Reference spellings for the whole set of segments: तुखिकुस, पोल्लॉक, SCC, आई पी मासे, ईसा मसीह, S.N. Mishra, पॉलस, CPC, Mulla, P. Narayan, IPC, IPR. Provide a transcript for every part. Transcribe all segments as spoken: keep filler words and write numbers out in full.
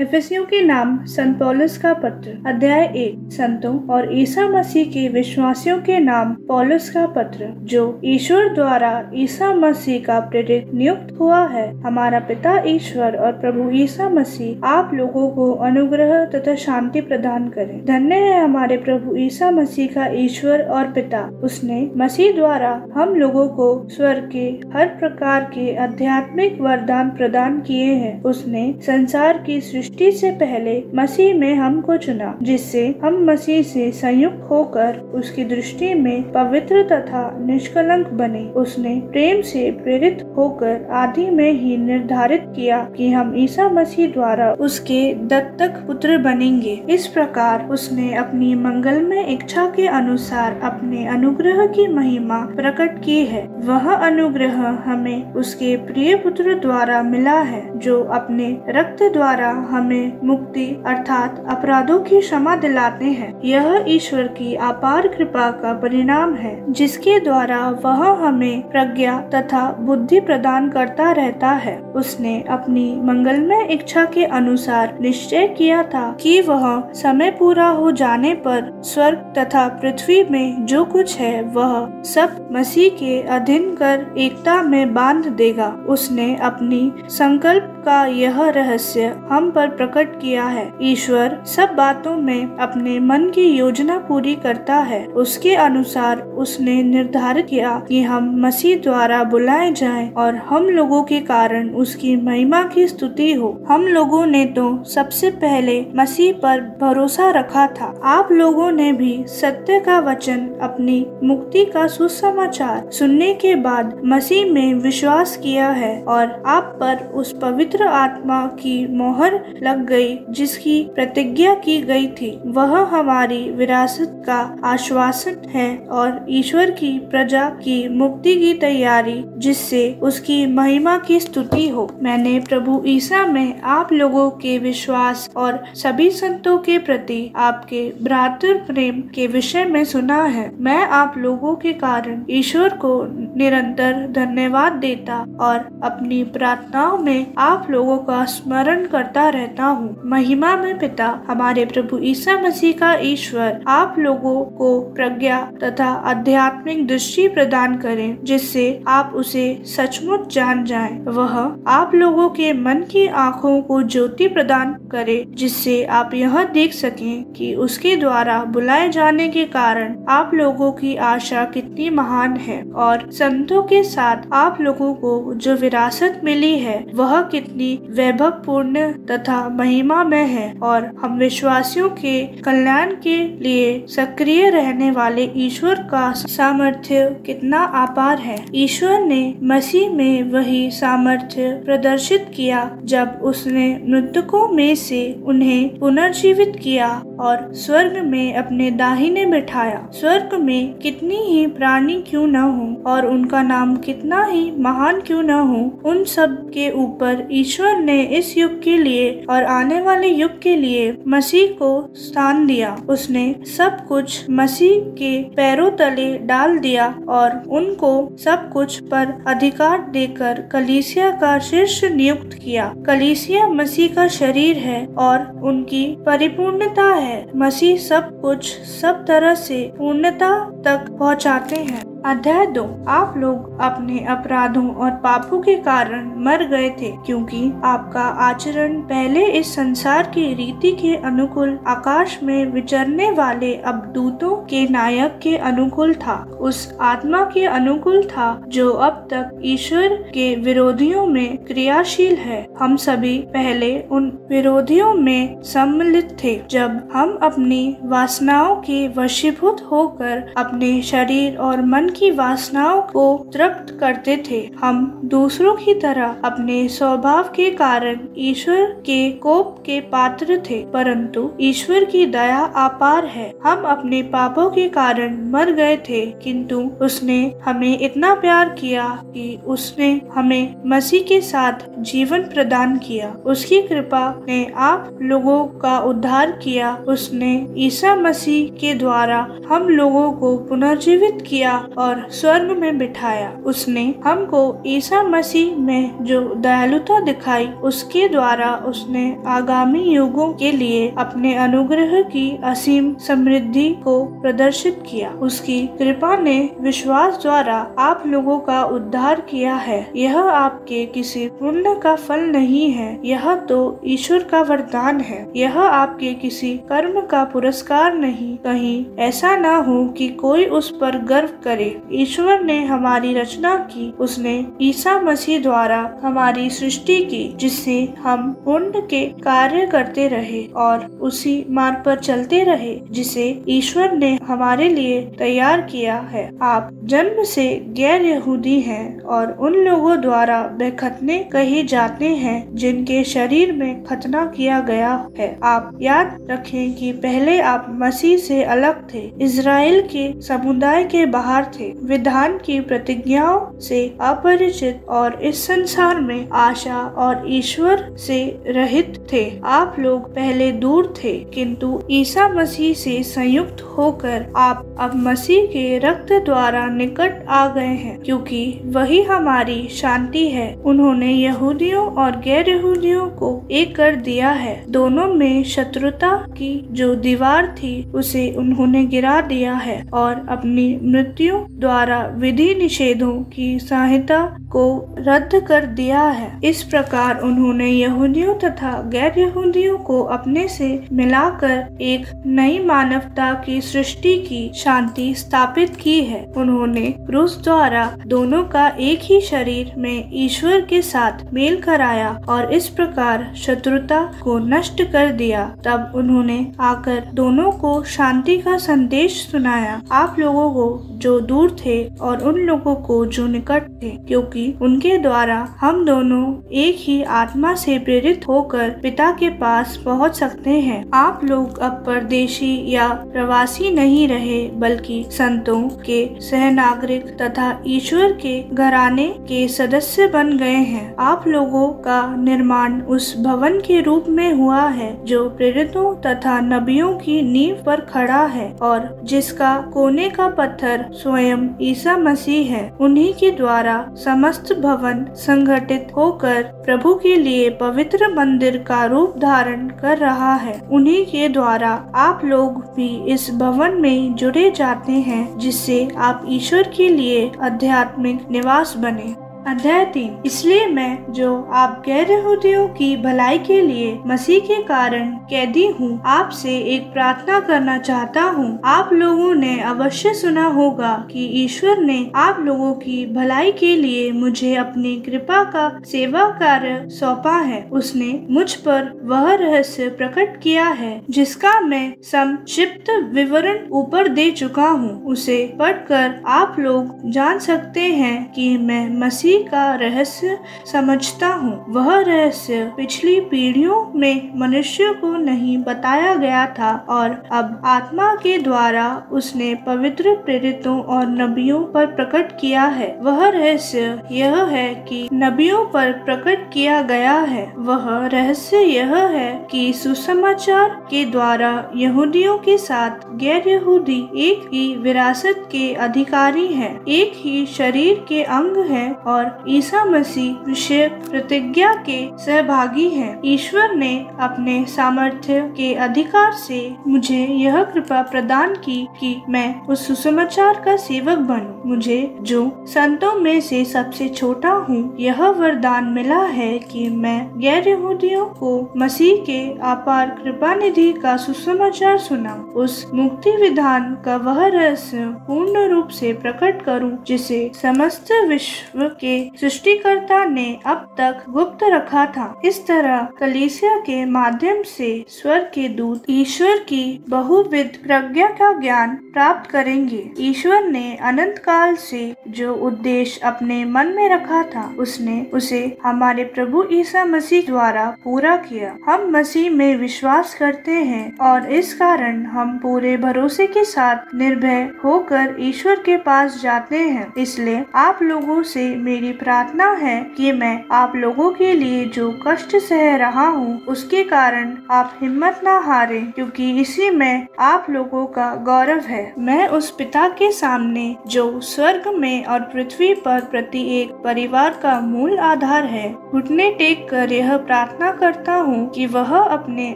एफिसियों के नाम संत पॉलस का पत्र अध्याय एक। संतों और ईसा मसीह के विश्वासियों के नाम पॉलस का पत्र, जो ईश्वर द्वारा ईसा मसीह का प्रेरित नियुक्त हुआ है। हमारा पिता ईश्वर और प्रभु ईसा मसीह आप लोगों को अनुग्रह तथा शांति प्रदान करें। धन्य है हमारे प्रभु ईसा मसीह का ईश्वर और पिता। उसने मसीह द्वारा हम लोगों को स्वर्ग के हर प्रकार के आध्यात्मिक वरदान प्रदान किए हैं। उसने संसार की सृष्टि से पहले मसीह में हमको चुना, जिससे हम मसीह से संयुक्त होकर उसकी दृष्टि में पवित्र तथा निष्कलंक बने। उसने प्रेम से प्रेरित होकर आदि में ही निर्धारित किया कि हम ईसा मसीह द्वारा उसके दत्तक पुत्र बनेंगे। इस प्रकार उसने अपनी मंगलमय इच्छा के अनुसार अपने अनुग्रह की महिमा प्रकट की है। वह अनुग्रह हमें उसके प्रिय पुत्र द्वारा मिला है, जो अपने रक्त द्वारा हमें हमें मुक्ति अर्थात अपराधों की क्षमा दिलाते हैं। यह ईश्वर की अपार कृपा का परिणाम है, जिसके द्वारा वह हमें प्रज्ञा तथा बुद्धि प्रदान करता रहता है। उसने अपनी मंगलमय इच्छा के अनुसार निश्चय किया था कि वह समय पूरा हो जाने पर स्वर्ग तथा पृथ्वी में जो कुछ है वह सब मसीह के अधीन कर एकता में बांध देगा। उसने अपनी संकल्प का यह रहस्य हम पर प्रकट किया है। ईश्वर सब बातों में अपने मन की योजना पूरी करता है। उसके अनुसार उसने निर्धारित किया कि हम मसीह द्वारा बुलाए जाएं और हम लोगों के कारण उसकी महिमा की स्तुति हो। हम लोगों ने तो सबसे पहले मसीह पर भरोसा रखा था। आप लोगों ने भी सत्य का वचन अपनी मुक्ति का सुसमाचार सुनने के बाद मसीह में विश्वास किया है और आप पर उस पवित्र आत्मा की मोहर लग गई, जिसकी प्रतिज्ञा की गई थी। वह हमारी विरासत का आश्वासन है और ईश्वर की प्रजा की मुक्ति की तैयारी, जिससे उसकी महिमा की स्तुति हो। मैंने प्रभु ईसा में आप लोगों के विश्वास और सभी संतों के प्रति आपके भ्रातृ प्रेम के विषय में सुना है। मैं आप लोगों के कारण ईश्वर को निरंतर धन्यवाद देता और अपनी प्रार्थनाओं में आप लोगों का स्मरण करता रहता हूँ। महिमा में पिता हमारे प्रभु ईसा मसीह का ईश्वर आप लोगों को प्रज्ञा तथा आध्यात्मिक दृष्टि प्रदान करें, जिससे आप उसे सचमुच जान जाएं। वह आप लोगों के मन की आँखों को ज्योति प्रदान करे, जिससे आप यह देख सकें कि उसके द्वारा बुलाए जाने के कारण आप लोगों की आशा कितनी महान है और संतों के साथ आप लोगों को जो विरासत मिली है वह कितनी वैभवपूर्ण तथा महिमा में है। और हम विश्वासियों के कल्याण के लिए सक्रिय रहने वाले ईश्वर का सामर्थ्य कितना अपार है। ईश्वर ने मसीह में वही सामर्थ्य प्रदर्शित किया जब उसने मृतकों में से उन्हें पुनर्जीवित किया और स्वर्ग में अपने दाहिने बिठाया। स्वर्ग में कितनी ही प्राणी क्यों न हो और उनका नाम कितना ही महान क्यों न हो, उन सब के ऊपर ईश्वर ने इस युग के लिए और आने वाले युग के लिए मसीह को स्थान दिया। उसने सब कुछ मसीह के पैरों तले डाल दिया और उनको सब कुछ पर अधिकार देकर कलीसिया का शीर्ष नियुक्त किया। कलीसिया मसीह का शरीर है और उनकी परिपूर्णता है। मसीह सब कुछ सब तरह से पूर्णता तक पहुंचाते हैं। अध्याय दो। आप लोग अपने अपराधों और पापों के कारण मर गए थे, क्योंकि आपका आचरण पहले इस संसार की रीति के अनुकूल आकाश में विचरने वाले अबदूतों के नायक के अनुकूल था, उस आत्मा के अनुकूल था जो अब तक ईश्वर के विरोधियों में क्रियाशील है। हम सभी पहले उन विरोधियों में सम्मिलित थे जब हम अपनी वासनाओं के वशीभूत होकर अपने शरीर और मन की वासनाओं को तृप्त करते थे। हम दूसरों की तरह अपने स्वभाव के कारण ईश्वर के कोप के पात्र थे, परंतु ईश्वर की दया अपार है। हम अपने पापों के कारण मर गए थे, किंतु उसने हमें इतना प्यार किया कि उसने हमें मसीह के साथ जीवन प्रदान किया। उसकी कृपा ने आप लोगों का उद्धार किया। उसने ईसा मसीह के द्वारा हम लोगों को पुनर्जीवित किया और स्वर्ग में बिठाया। उसने हमको ईसा मसीह में जो दयालुता दिखाई उसके द्वारा उसने आगामी युगों के लिए अपने अनुग्रह की असीम समृद्धि को प्रदर्शित किया। उसकी कृपा ने विश्वास द्वारा आप लोगों का उद्धार किया है। यह आपके किसी पुण्य का फल नहीं है, यह तो ईश्वर का वरदान है। यह आपके किसी कर्म का पुरस्कार नहीं। कहीं ऐसा ना हो कि कोई उस पर गर्व करे। ईश्वर ने हमारी रचना की, उसने ईसा मसीह द्वारा हमारी सृष्टि की, जिससे हम पुण्य के कार्य करते रहे और उसी मार्ग पर चलते रहे जिसे ईश्वर ने हमारे लिए तैयार किया है। आप जन्म से गैर यहूदी हैं और उन लोगों द्वारा बेखतने कहे जाते हैं जिनके शरीर में खतना किया गया है। आप याद रखें कि पहले आप मसीह से अलग थे, इजराइल के समुदाय के बाहर थे, विधान की प्रतिज्ञाओं से अपरिचित और इस संसार में आशा और ईश्वर से रहित थे। आप लोग पहले दूर थे, किंतु ईसा मसीह से संयुक्त होकर आप अब मसीह के रक्त द्वारा निकट आ गए हैं, क्योंकि वही हमारी शांति है। उन्होंने यहूदियों और गैर यहूदियों को एक कर दिया है। दोनों में शत्रुता की जो दीवार थी उसे उन्होंने गिरा दिया है और अपनी मृत्यु द्वारा विधि निषेधों की संहिता को रद्द कर दिया है। इस प्रकार उन्होंने यहूदियों तथा गैर यहूदियों को अपने से मिलाकर एक नई मानवता की सृष्टि की शांति स्थापित की है। उन्होंने क्रूस द्वारा दोनों का एक ही शरीर में ईश्वर के साथ मेल कराया और इस प्रकार शत्रुता को नष्ट कर दिया। तब उन्होंने आकर दोनों को शांति का संदेश सुनाया, आप लोगों को जो दूर थे और उन लोगों को जो निकट थे, क्योंकि उनके द्वारा हम दोनों एक ही आत्मा से प्रेरित होकर पिता के पास पहुंच सकते हैं। आप लोग अब परदेशी या प्रवासी नहीं रहे, बल्कि संतों के सहनागरिक तथा ईश्वर के घराने के सदस्य बन गए हैं। आप लोगों का निर्माण उस भवन के रूप में हुआ है जो प्रेरितों तथा नबियों की नींव पर खड़ा है और जिसका कोने का पत्थर स्वयं ईसा मसीह है। उन्हीं के द्वारा समस्त भवन संगठित होकर प्रभु के लिए पवित्र मंदिर का रूप धारण कर रहा है। उन्हीं के द्वारा आप लोग भी इस भवन में जुड़े जाते हैं, जिससे आप ईश्वर के लिए आध्यात्मिक निवास बने। अध्याय तीन। इसलिए मैं जो आप गैर यहूदियों की भलाई के लिए मसीह के कारण कैदी हूँ, आपसे एक प्रार्थना करना चाहता हूँ। आप लोगों ने अवश्य सुना होगा कि ईश्वर ने आप लोगों की भलाई के लिए मुझे अपनी कृपा का सेवा कार्य सौंपा है। उसने मुझ पर वह रहस्य प्रकट किया है जिसका मैं संक्षिप्त विवरण ऊपर दे चुका हूँ। उसे पढ़कर आप लोग जान सकते हैं कि मैं मसीह का रहस्य समझता हूँ। वह रहस्य पिछली पीढ़ियों में मनुष्य को नहीं बताया गया था और अब आत्मा के द्वारा उसने पवित्र प्रेरितों और नबियों पर प्रकट किया है। वह रहस्य यह है कि नबियों पर प्रकट किया गया है। वह रहस्य यह है कि सुसमाचार के द्वारा यहूदियों के साथ गैर यहूदी एक ही विरासत के अधिकारी हैं, एक ही शरीर के अंग हैं और और ईसा मसीह विषय प्रतिज्ञा के सहभागी हैं। ईश्वर ने अपने सामर्थ्य के अधिकार से मुझे यह कृपा प्रदान की कि मैं उस सुसमाचार का सेवक बनूं। मुझे जो संतों में से सबसे छोटा हूँ, यह वरदान मिला है कि मैं गैर यहूदियों को मसीह के अपार कृपा निधि का सुसमाचार सुनाऊं, उस मुक्ति विधान का वह रहस्य पूर्ण रूप से प्रकट करूं जिसे समस्त विश्व के सृष्टिकर्ता ने अब तक गुप्त रखा था। इस तरह कलीसिया के माध्यम से स्वर्ग के दूत ईश्वर की बहुविध प्रज्ञा का ज्ञान प्राप्त करेंगे। ईश्वर ने अनंत काल से जो उद्देश्य अपने मन में रखा था, उसने उसे हमारे प्रभु ईसा मसीह द्वारा पूरा किया। हम मसीह में विश्वास करते हैं और इस कारण हम पूरे भरोसे के साथ निर्भय होकर ईश्वर के पास जाते हैं। इसलिए आप लोगों से मेरी प्रार्थना है कि मैं आप लोगों के लिए जो कष्ट सह रहा हूँ उसके कारण आप हिम्मत ना हारे, क्योंकि इसी में आप लोगों का गौरव है। मैं उस पिता के सामने जो स्वर्ग में और पृथ्वी पर प्रति एक परिवार का मूल आधार है, घुटने टेक कर यह प्रार्थना करता हूँ कि वह अपने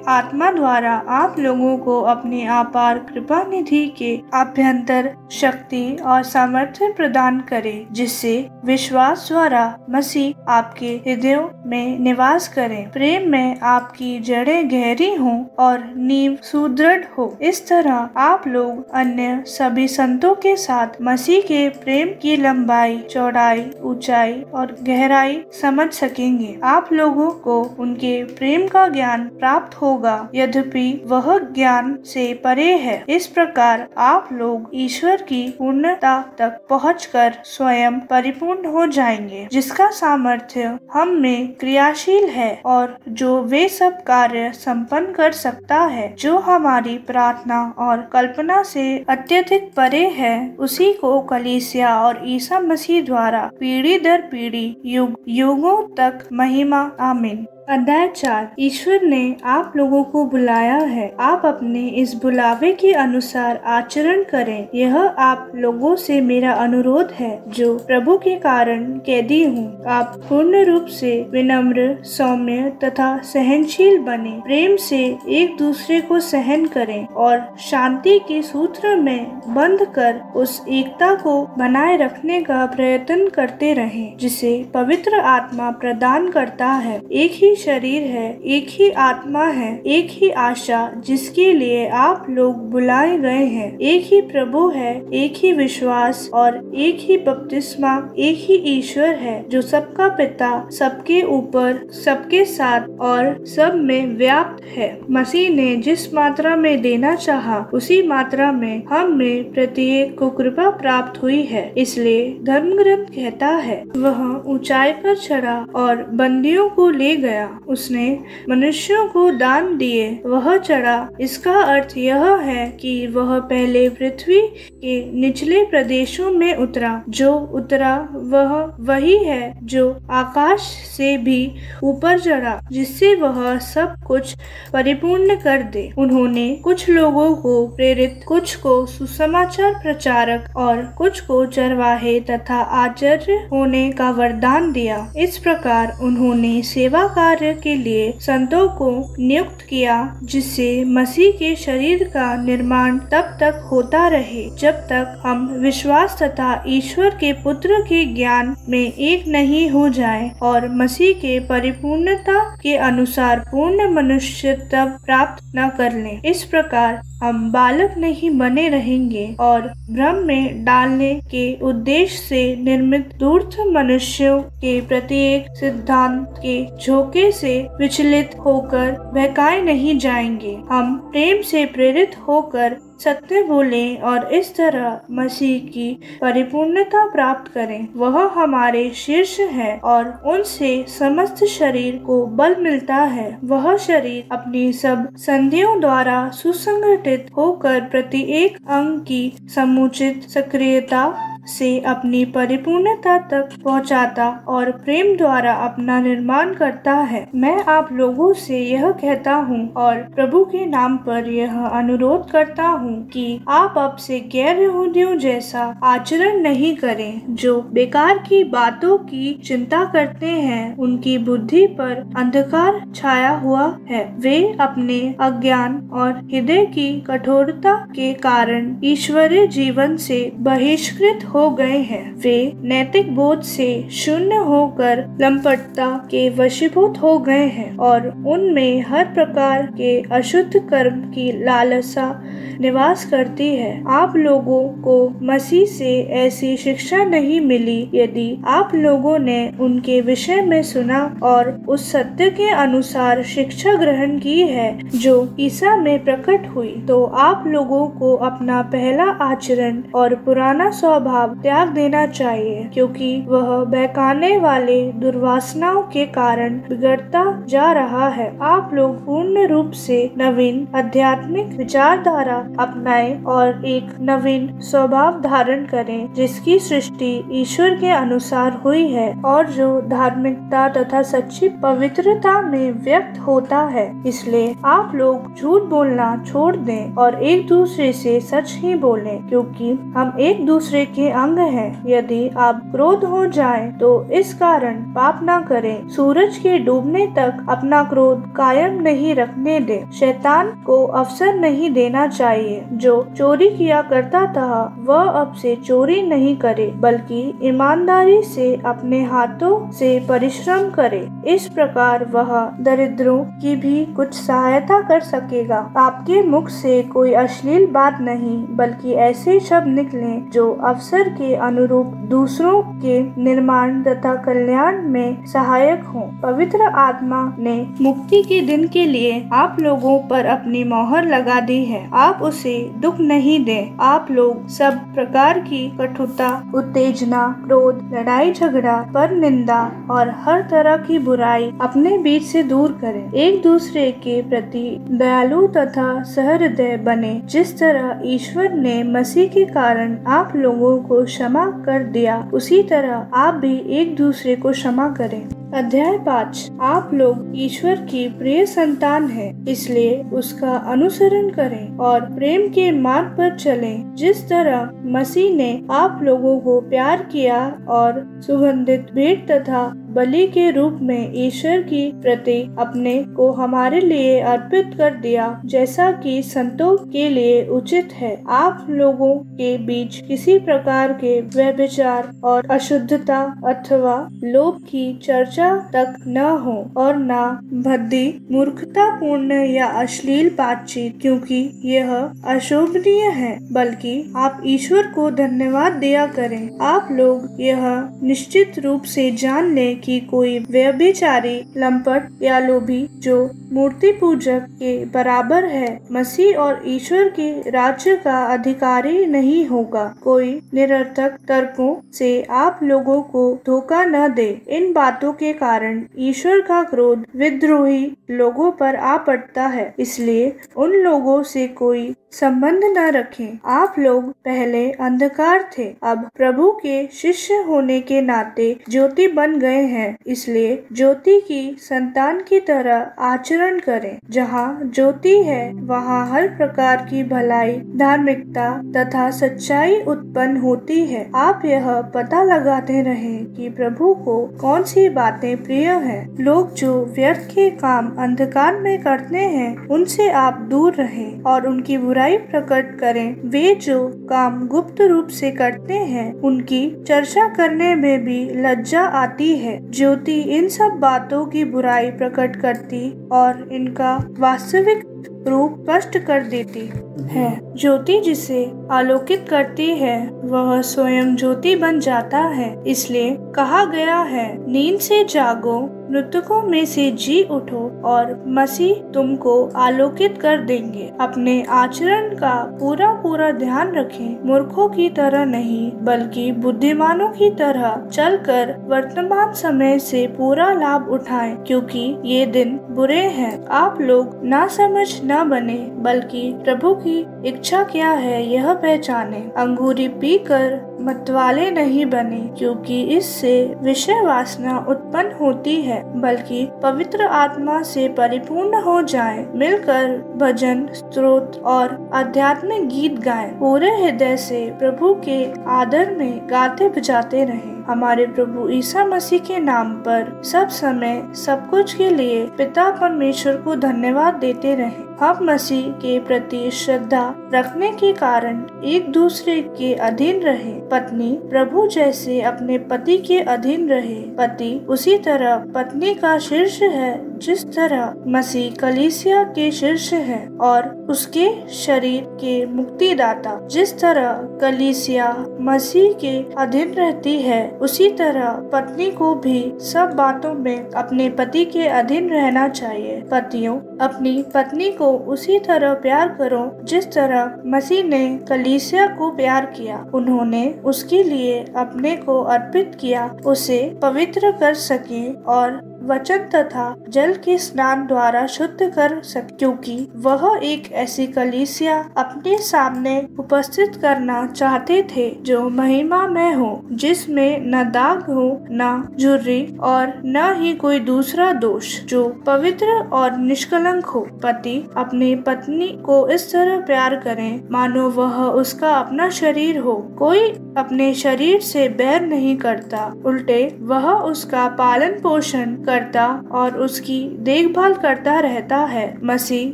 आत्मा द्वारा आप लोगों को अपने अपार कृपा निधि के अभ्यंतर शक्ति और सामर्थ्य प्रदान करे, जिससे विश्वास द्वारा मसीह आपके हृदयों में निवास करें, प्रेम में आपकी जड़ें गहरी हों और नींव सुदृढ़ हो। इस तरह आप लोग अन्य सभी संतों के साथ मसीह के प्रेम की लंबाई, चौड़ाई, ऊंचाई और गहराई समझ सकेंगे। आप लोगों को उनके प्रेम का ज्ञान प्राप्त होगा, यद्यपि वह ज्ञान से परे है। इस प्रकार आप लोग ईश्वर की पूर्णता तक पहुंचकर स्वयं परिपूर्ण हो जाएंगे, जिसका सामर्थ्य हम में क्रियाशील है और जो वे सब कार्य संपन्न कर सकता है जो हमारी प्रार्थना और कल्पना से अत्यधिक परे है, उसी को कलीसिया और ईसा मसीह द्वारा पीढ़ी दर पीढ़ी, युग युगों तक महिमा, आमीन। अध्याय चार। ईश्वर ने आप लोगों को बुलाया है, आप अपने इस बुलावे के अनुसार आचरण करें। यह आप लोगों से मेरा अनुरोध है जो प्रभु के कारण कैदी हूँ। आप पूर्ण रूप से विनम्र, सौम्य तथा सहनशील बने, प्रेम से एक दूसरे को सहन करें और शांति के सूत्र में बंध कर उस एकता को बनाए रखने का प्रयत्न करते रहें जिसे पवित्र आत्मा प्रदान करता है। एक ही शरीर है, एक ही आत्मा है, एक ही आशा जिसके लिए आप लोग बुलाए गए हैं, एक ही प्रभु है, एक ही विश्वास और एक ही बपतिस्मा, एक ही ईश्वर है जो सबका पिता, सबके ऊपर, सबके साथ और सब में व्याप्त है। मसीह ने जिस मात्रा में देना चाहा, उसी मात्रा में हम में प्रत्येक को कृपा प्राप्त हुई है। इसलिए धर्मग्रंथ कहता है, वह ऊंचाई पर चढ़ा और बंदियों को ले गया, उसने मनुष्यों को दान दिए। वह चढ़ा, इसका अर्थ यह है कि वह पहले पृथ्वी के निचले प्रदेशों में उतरा। जो उतरा वह वही है जो आकाश से भी ऊपर चढ़ा, जिससे वह सब कुछ परिपूर्ण कर दे। उन्होंने कुछ लोगों को प्रेरित, कुछ को सुसमाचार प्रचारक और कुछ को चरवाहे तथा आचार्य होने का वरदान दिया। इस प्रकार उन्होंने सेवा का कार्य के लिए संतों को नियुक्त किया, जिससे मसीह के शरीर का निर्माण तब तक होता रहे जब तक हम विश्वास तथा ईश्वर के पुत्र के ज्ञान में एक नहीं हो जाए और मसीह के परिपूर्णता के अनुसार पूर्ण मनुष्यत्व प्राप्त न कर लें। इस प्रकार हम बालक नहीं बने रहेंगे और भ्रम में डालने के उद्देश्य से निर्मित धूर्त मनुष्यों के प्रत्येक सिद्धांत के झोंके से विचलित होकर बहकाए नहीं जाएंगे। हम प्रेम से प्रेरित होकर सत्य बोले और इस तरह मसीह की परिपूर्णता प्राप्त करें। वह हमारे शीर्ष है और उनसे समस्त शरीर को बल मिलता है। वह शरीर अपनी सब संधियों द्वारा सुसंगठित होकर प्रत्येक अंग की समुचित सक्रियता से अपनी परिपूर्णता तक पहुंचाता और प्रेम द्वारा अपना निर्माण करता है। मैं आप लोगों से यह कहता हूं और प्रभु के नाम पर यह अनुरोध करता हूं कि आप अब से गैर यहूदियों जैसा आचरण नहीं करें जो बेकार की बातों की चिंता करते हैं। उनकी बुद्धि पर अंधकार छाया हुआ है। वे अपने अज्ञान और हृदय की कठोरता के कारण ईश्वरीय जीवन से बहिष्कृत हो गए हैं। वे नैतिक बोध से शून्य होकर लंपटता के वशीभूत हो गए हैं और उनमें हर प्रकार के अशुद्ध कर्म की लालसा निवास करती है। आप लोगों को मसीह से ऐसी शिक्षा नहीं मिली। यदि आप लोगों ने उनके विषय में सुना और उस सत्य के अनुसार शिक्षा ग्रहण की है जो ईसा में प्रकट हुई, तो आप लोगों को अपना पहला आचरण और पुराना स्वभाव त्याग देना चाहिए, क्योंकि वह बहकाने वाले दुर्वासनाओं के कारण बिगड़ता जा रहा है। आप लोग पूर्ण रूप से नवीन आध्यात्मिक विचारधारा अपनाएं और एक नवीन स्वभाव धारण करें, जिसकी सृष्टि ईश्वर के अनुसार हुई है और जो धार्मिकता तथा सच्ची पवित्रता में व्यक्त होता है। इसलिए आप लोग झूठ बोलना छोड़ दें और एक दूसरे से सच ही बोलें, क्योंकि हम एक दूसरे के अंग हैं। यदि आप क्रोध हो जाएं तो इस कारण पाप ना करें। सूरज के डूबने तक अपना क्रोध कायम नहीं रखने दें। शैतान को अवसर नहीं देना चाहिए। जो चोरी किया करता था वह अब से चोरी नहीं करे, बल्कि ईमानदारी से अपने हाथों से परिश्रम करे। इस प्रकार वह दरिद्रों की भी कुछ सहायता कर सकेगा। आपके मुख से कोई अश्लील बात नहीं, बल्कि ऐसे शब्द निकलें जो अवसर के अनुरूप दूसरों के निर्माण तथा कल्याण में सहायक हों। पवित्र आत्मा ने मुक्ति के दिन के लिए आप लोगों पर अपनी मोहर लगा दी है। आप उसे दुख नहीं दें। आप लोग सब प्रकार की कठोरता, उत्तेजना, क्रोध, लड़ाई झगड़ा, पर निंदा और हर तरह की बुराई अपने बीच से दूर करें। एक दूसरे के प्रति दयालु तथा सहृदय बने, जिस तरह ईश्वर ने मसीह के कारण आप लोगों को क्षमा कर दिया, उसी तरह आप भी एक दूसरे को क्षमा करें। अध्याय पाँच। आप लोग ईश्वर की प्रिय संतान हैं, इसलिए उसका अनुसरण करें और प्रेम के मार्ग पर चलें, जिस तरह मसीह ने आप लोगों को प्यार किया और सुगंधित भेंट तथा बलि के रूप में ईश्वर की प्रति अपने को हमारे लिए अर्पित कर दिया, जैसा कि संतों के लिए उचित है। आप लोगों के बीच किसी प्रकार के व्यभिचार और अशुद्धता अथवा लोभ की चर्चा तक न हो, और न भद्दी, मूर्खतापूर्ण या अश्लील बातचीत, क्योंकि यह अशोभनीय है, बल्कि आप ईश्वर को धन्यवाद दिया करें। आप लोग यह निश्चित रूप से जान लें कि कोई व्यभिचारी, लंपट या लोभी, जो मूर्ति पूजक के बराबर है, मसीह और ईश्वर के राज्य का अधिकारी नहीं होगा। कोई निरर्थक तर्कों से आप लोगों को धोखा न दे। इन बातों के कारण ईश्वर का क्रोध विद्रोही लोगों पर आ पड़ता है, इसलिए उन लोगों से कोई संबंध न रखें। आप लोग पहले अंधकार थे, अब प्रभु के शिष्य होने के नाते ज्योति बन गए हैं। इसलिए ज्योति की संतान की तरह आचरण करें। जहाँ ज्योति है, वहाँ हर प्रकार की भलाई, धार्मिकता तथा सच्चाई उत्पन्न होती है। आप यह पता लगाते रहें कि प्रभु को कौन सी बातें प्रिय हैं। लोग जो व्यर्थ के काम अंधकार में करते हैं, उनसे आप दूर रहें और उनकी बुराई प्रकट करें। वे जो काम गुप्त रूप से करते हैं, उनकी चर्चा करने में भी लज्जा आती है। ज्योति इन सब बातों की बुराई प्रकट करती और इनका वास्तविक रूप स्पष्ट कर देती है। ज्योति जिसे आलोकित करती है, वह स्वयं ज्योति बन जाता है। इसलिए कहा गया है, नींद से जागो, मृतकों में से जी उठो और मसीह तुमको आलोकित कर देंगे। अपने आचरण का पूरा पूरा ध्यान रखें, मूर्खों की तरह नहीं, बल्कि बुद्धिमानों की तरह चलकर वर्तमान समय से पूरा लाभ उठाएं, क्योंकि ये दिन बुरे हैं। आप लोग ना समझ न बने, बल्कि प्रभु की इच्छा क्या है यह पहचाने। अंगूरी पीकर मतवाले नहीं बने, क्योंकि इससे विषय वासना उत्पन्न होती है, बल्कि पवित्र आत्मा से परिपूर्ण हो जाएं। मिलकर भजन, स्तोत्र और आध्यात्मिक गीत गाएं। पूरे हृदय से प्रभु के आदर में गाते बजाते रहें। हमारे प्रभु ईसा मसीह के नाम पर सब समय सब कुछ के लिए पिता परमेश्वर को धन्यवाद देते रहें। हम मसीह के प्रति श्रद्धा रखने के कारण एक दूसरे के अधीन रहे। पत्नी प्रभु जैसे अपने पति के अधीन रहे। पति उसी तरह पत्नी का शीर्ष है, जिस तरह मसीह कलीसिया के शीर्ष है और उसके शरीर के मुक्तिदाता। जिस तरह कलीसिया मसीह के अधीन रहती है, उसी तरह पत्नी को भी सब बातों में अपने पति के अधीन रहना चाहिए। पतियों, अपनी पत्नी को उसी तरह प्यार करो जिस तरह मसीह ने कलीसिया को प्यार किया। उन्होंने उसके लिए अपने को अर्पित किया, उसे पवित्र कर सके और वचन तथा जल के स्नान द्वारा शुद्ध कर सके, क्योंकि वह एक ऐसी कलीसिया अपने सामने उपस्थित करना चाहते थे जो महिमा में हो, जिसमें न दाग हो, न झुर्री और न ही कोई दूसरा दोष, जो पवित्र और निष्कलंक हो। पति अपनी पत्नी को इस तरह प्यार करें मानो वह उसका अपना शरीर हो। कोई अपने शरीर से बैर नहीं करता, उल्टे वह उसका पालन पोषण करता और उसकी देखभाल करता रहता है। मसीह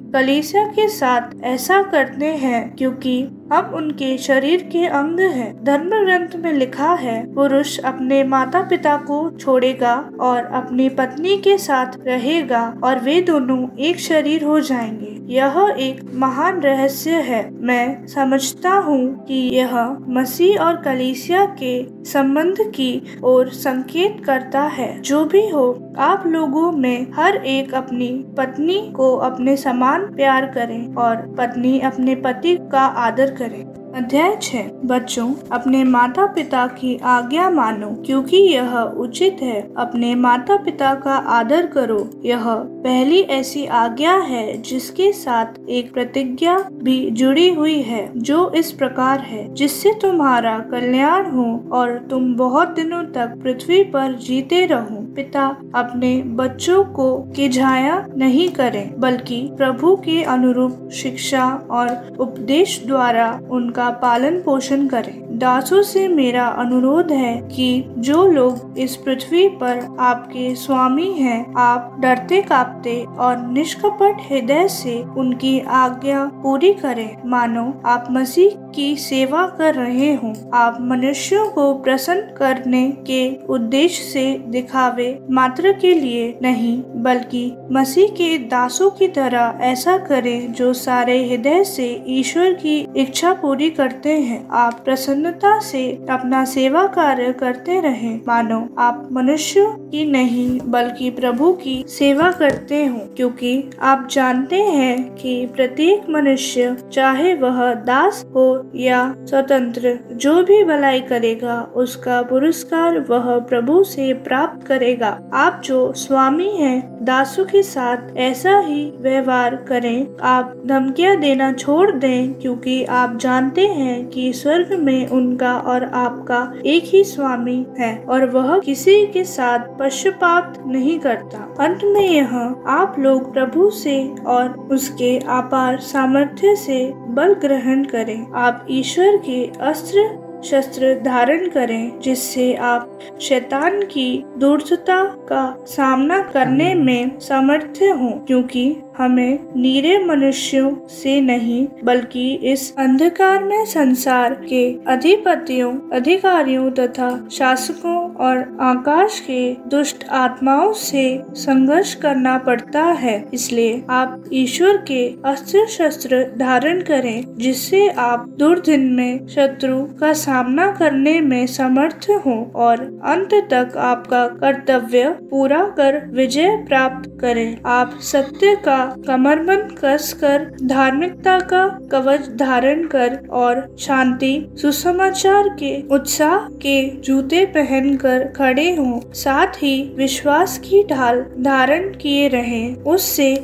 कलीसिया के साथ ऐसा करते हैं क्योंकि हम उनके शरीर के अंग हैं। धर्म ग्रंथ में लिखा है, पुरुष अपने माता पिता को छोड़ेगा और अपनी पत्नी के साथ रहेगा और वे दोनों एक शरीर हो जाएंगे। यह एक महान रहस्य है। मैं समझता हूँ कि यह मसीह और कलीसिया के संबंध की ओर संकेत करता है। जो भी हो, आप लोगों में हर एक अपनी पत्नी को अपने समान प्यार करें और पत्नी अपने पति का आदर करें। अध्याय छः। बच्चों, अपने माता पिता की आज्ञा मानो क्योंकि यह उचित है। अपने माता पिता का आदर करो। यह पहली ऐसी आज्ञा है जिसके साथ एक प्रतिज्ञा भी जुड़ी हुई है, जो इस प्रकार है, जिससे तुम्हारा कल्याण हो और तुम बहुत दिनों तक पृथ्वी पर जीते रहो। पिता अपने बच्चों को किझाया नहीं करें, बल्कि प्रभु के अनुरूप शिक्षा और उपदेश द्वारा उनका पालन पोषण करें। दासों से मेरा अनुरोध है कि जो लोग इस पृथ्वी पर आपके स्वामी हैं, आप डरते कांपते और निष्कपट हृदय से उनकी आज्ञा पूरी करें, मानो आप मसीह की सेवा कर रहे हो। आप मनुष्यों को प्रसन्न करने के उद्देश्य से दिखावे मात्र के लिए नहीं, बल्कि मसीह के दासों की तरह ऐसा करें जो सारे हृदय से ईश्वर की इच्छा पूरी करते हैं। आप प्रसन्नता से अपना सेवा कार्य करते रहें, मानो आप मनुष्य की नहीं बल्कि प्रभु की सेवा करते हो, क्योंकि आप जानते हैं कि प्रत्येक मनुष्य, चाहे वह दास हो या स्वतंत्र, जो भी भलाई करेगा उसका पुरस्कार वह प्रभु से प्राप्त करेगा। आप जो स्वामी हैं, दासों के साथ ऐसा ही व्यवहार करें। आप धमकियां देना छोड़ दें, क्योंकि आप जानते हैं कि स्वर्ग में उनका और आपका एक ही स्वामी है और वह किसी के साथ पक्षपात नहीं करता। अंत में यह आप लोग प्रभु से और उसके अपार सामर्थ्य से बल ग्रहण करें। आप ईश्वर के अस्त्र शस्त्र धारण करें, जिससे आप शैतान की दुष्टता का सामना करने में समर्थ हों, क्योंकि हमें नीरे मनुष्यों से नहीं बल्कि इस अंधकार में संसार के अधिपतियों, अधिकारियों तथा शासकों और आकाश के दुष्ट आत्माओं से संघर्ष करना पड़ता है। इसलिए आप ईश्वर के अस्त्र शस्त्र धारण करें, जिससे आप दुर्दिन में शत्रु का सामना करने में समर्थ हो और अंत तक आपका कर्तव्य पूरा कर विजय प्राप्त करें। आप सत्य का कमरबंद कस कर, धार्मिकता का कवच धारण कर और शांति सुसमाचार के उत्साह के जूते पहन कर खड़े हों। साथ ही विश्वास की ढाल धारण किए रहें, उससे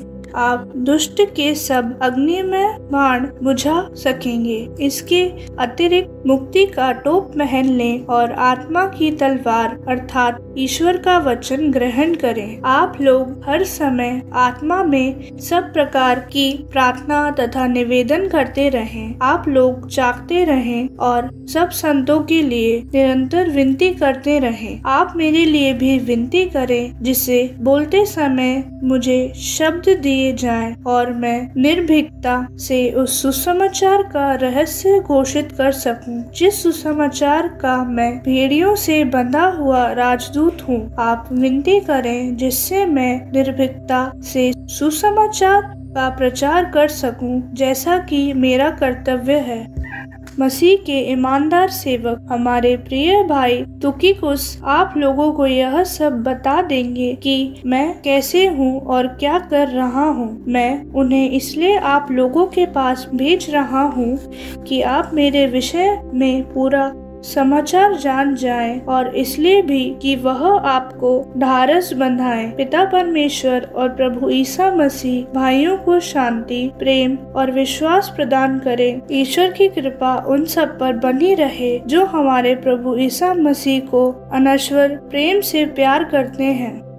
आप दुष्ट के सब अग्निमय बाण बुझा सकेंगे। इसके अतिरिक्त मुक्ति का टोप पहन लें और आत्मा की तलवार अर्थात ईश्वर का वचन ग्रहण करें। आप लोग हर समय आत्मा में सब प्रकार की प्रार्थना तथा निवेदन करते रहें। आप लोग जागते रहें और सब संतों के लिए निरंतर विनती करते रहें। आप मेरे लिए भी विनती करें, जिसे बोलते समय मुझे शब्द दिए जाए और मैं निर्भीकता से उस सुसमाचार का रहस्य घोषित कर सकूं, जिस सुसमाचार का मैं भेड़ियों से बंधा हुआ राजदूत हूं। आप विनती करें जिससे मैं निर्भीकता से सुसमाचार का प्रचार कर सकूं, जैसा कि मेरा कर्तव्य है। मसीह के ईमानदार सेवक हमारे प्रिय भाई तुखिकुस आप लोगों को यह सब बता देंगे कि मैं कैसे हूँ और क्या कर रहा हूँ। मैं उन्हें इसलिए आप लोगों के पास भेज रहा हूँ कि आप मेरे विषय में पूरा समाचार जान जाए और इसलिए भी कि वह आपको ढारस बंधाए। पिता परमेश्वर और प्रभु ईसा मसीह भाइयों को शांति, प्रेम और विश्वास प्रदान करे। ईश्वर की कृपा उन सब पर बनी रहे जो हमारे प्रभु ईसा मसीह को अनश्वर प्रेम से प्यार करते हैं।